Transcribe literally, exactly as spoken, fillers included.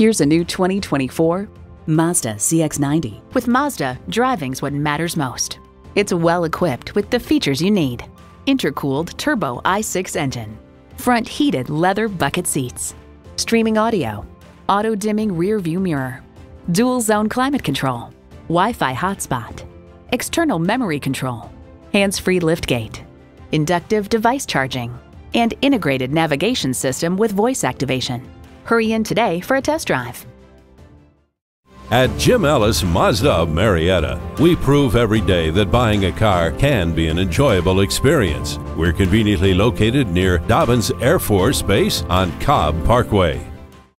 Here's a new twenty twenty-four Mazda C X ninety. With Mazda, driving's what matters most. It's well equipped with the features you need. Intercooled turbo I six engine, front heated leather bucket seats, streaming audio, auto dimming rear view mirror, dual zone climate control, Wi-Fi hotspot, external memory control, hands-free liftgate, inductive device charging, and integrated navigation system with voice activation. Hurry in today for a test drive. At Jim Ellis Mazda Marietta, we prove every day that buying a car can be an enjoyable experience. We're conveniently located near Dobbins Air Force Base on Cobb Parkway.